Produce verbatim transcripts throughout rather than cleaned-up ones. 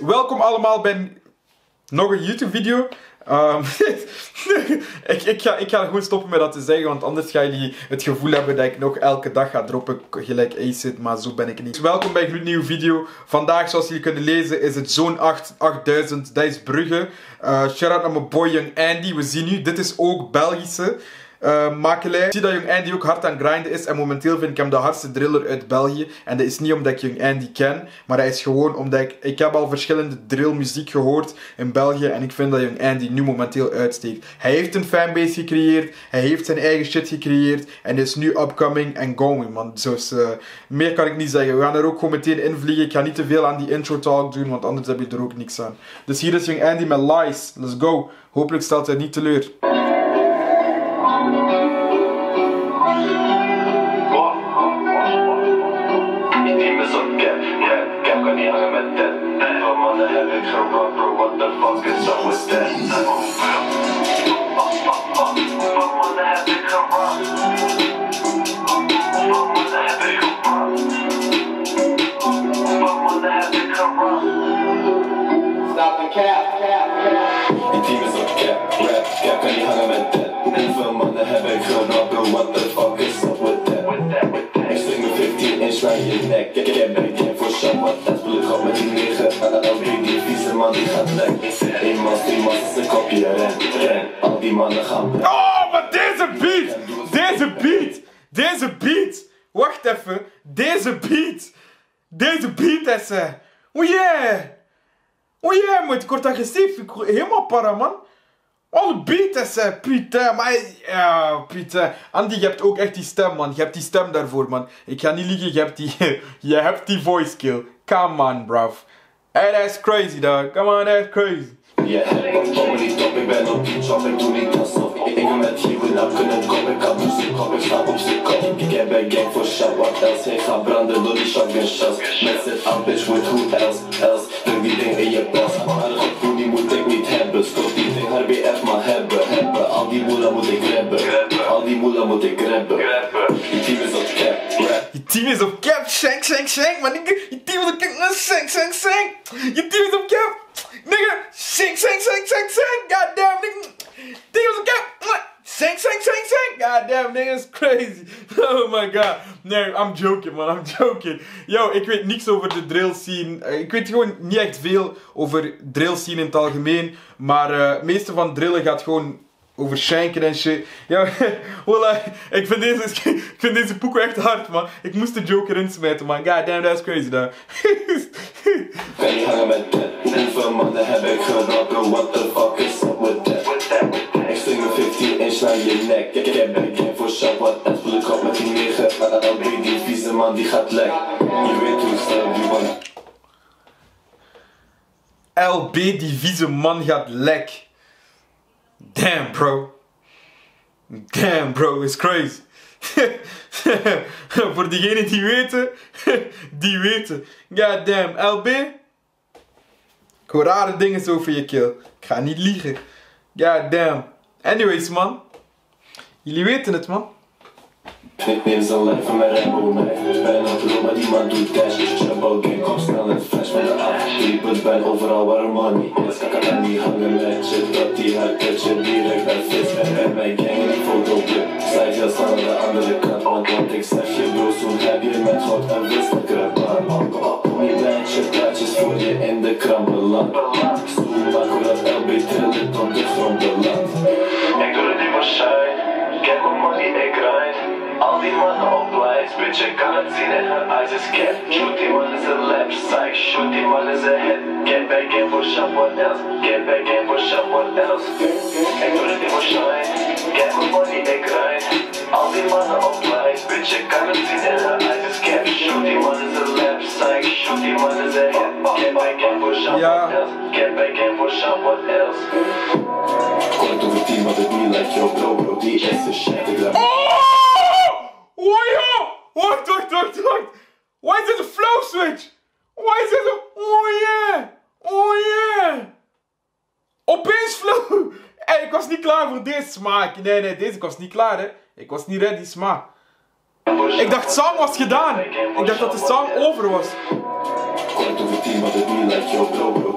Welkom allemaal bij nog een YouTube video. Um, ik, ik, ga, ik ga gewoon stoppen met dat te zeggen, want anders gaan jullie het gevoel hebben dat ik nog elke dag ga droppen gelijk Ace, maar zo ben ik niet. Welkom bij een nieuwe video. Vandaag, zoals jullie kunnen lezen, is het Zoon acht achtduizend. Dat is Brugge. Uh, Shout-out naar mijn boy Young Andy. We zien nu, dit is ook Belgische Uh, makelaar. Ik zie dat Young Andy ook hard aan grinden is en momenteel vind ik hem de hardste driller uit België. En dat is niet omdat ik Young Andy ken, maar dat is gewoon omdat ik... Ik heb al verschillende drillmuziek gehoord in België en ik vind dat Young Andy nu momenteel uitsteekt. Hij heeft een fanbase gecreëerd, hij heeft zijn eigen shit gecreëerd en is nu upcoming en going, man. Dus uh, meer kan ik niet zeggen. We gaan er ook gewoon meteen in vliegen. Ik ga niet te veel aan die intro talk doen, want anders heb je er ook niks aan. Dus hier is Young Andy met Lies. Let's go. Hopelijk stelt hij niet teleur. Oh, maar deze beat! Deze beat! Deze beat! Wacht even! Deze beat! Deze beat is uh... Oh yeah! Oh yeah, moet ik word agressief! Ik word helemaal para, man! Oh, de beat is uh... Putain, maar... Ja, putain. Andy, je hebt ook echt die stem, man. Je hebt die stem daarvoor, man. Ik ga niet liegen, je hebt die... je hebt die voice skill. Come on, bruv. Hey, that's crazy, dog. Come on, that's crazy. Yeah, want komen niet op, ik ben op die job, ik doe niet alsof ik ben met hier wil af kunnen komen, ik kan muziek op, ik sta op z'n kop. Ik heb een gang voor shot, what else, ik ga branden door die shotgun shots. Met z'n aan, bitch, with who else, else, druk die ding in je pas. Haar gevoel die moet ik niet hebben, stop die ding, haar B F maar hebben, hebben. Al die moeder moet ik grabben, al die moeder moet ik grabben. Die team is op cap, rap. Die team is op cap, shank, shank, shank, maar die team is op cap, shank, shank, shank. Je team is op cap. Nigga, sing, sing, sing, sing, sing, goddamn nigga, niggas okay, sing, sing, sing, sing, goddamn niggas crazy. Oh my god, nee, I'm joking man, I'm joking. Yo, ik weet niks over de drill scene, ik weet gewoon niet echt veel over drill scene in het algemeen, maar uh, het meeste van drillen gaat gewoon over shanken en shit. Ja, voilà. Ik vind deze, ik vind deze poeko echt hard, man. Ik moest de joker insmijten, man. God damn, that's crazy, daar. Kan je hangen met dit? Hoeveel mannen heb ik gerokken? What the fuck is up with that? Ik sling een vijftien inch naar je nek. Ik heb een game voor Shabbat. En voel ik op met die negen. L B, die vieze man, die gaat lek. Je weet hoe snel die man. L B, die vieze man, gaat lek. Damn, bro. Damn, bro, it's crazy. Voor diegenen die weten, die weten. God damn, L B. Ik hoor rare dingen over je keel. Ik ga niet liegen. God damn. Anyways, man. Jullie weten het, man. Ik neem zo'n lijn van mijn Rambo knife. Ik ben op de rood, maar die man doet dash. Jumbo gang, kom snel en flash van de af. Die put bijna overal waar money is. Kaka kan niet hangen met je, dat die haar kutje direct naar vis. En mijn gang in die fotoblip. Zij heel snel aan de andere kant. Want ik zeg je bro, zo'n heb je met goud en wist de kruipbaan. Kom je lijntje, plaatjes voor je in de krampeland. Zoen maak hoe dat L B trillen tot de grond beland. Ik doe het niet voor shine. Kijk hoe money ik rijd. Al die mannen op lights, bitch, ik kan het zien in haar eyes, is cap. Shoot die man is een lap, psych, shoot die man is een hit. Get back in for someone else, get back in for someone else. Ik doe het niet voor shine, kijk hoe money ik rijd. Al die mannen op lights, bitch, ik kan het zien in haar eyes, is cap. Shoot die man is een lap, psych, shoot die man is een hit. Get back in for someone else, get back in for someone else. Kort over tien, wat ik niet like, yo bro, bro, die is de shit, ik laat me. Oh yo! Wacht, wacht, wacht, wacht! Why is dit een flow switch? Why is dit een... Oh yeah! Oh yeah! Opeens flow! Hey, ik was niet klaar voor deze smaak. Nee, nee, deze, ik was niet klaar hè. Ik was niet ready, smaak. Ik dacht, song was gedaan. Ik dacht dat de song over was. Kort over tien, wat het niet lijkt, yo bro bro.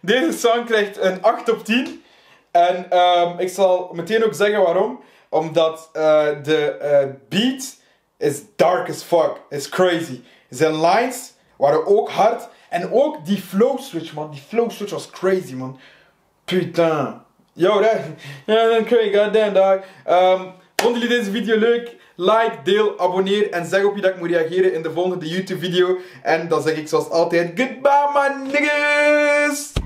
Deze song krijgt een acht op tien. En um, ik zal meteen ook zeggen waarom. Omdat uh, de uh, beat is dark as fuck. Is crazy. Zijn lines waren ook hard. En ook die flow switch, man. Die flow switch was crazy, man. Putain. Yo, dat is crazy. Goddamn, dog. Um, vonden jullie deze video leuk? Like, deel, abonneer en zeg op je dat ik moet reageren in de volgende YouTube video. En dan zeg ik zoals altijd, goodbye my niggas!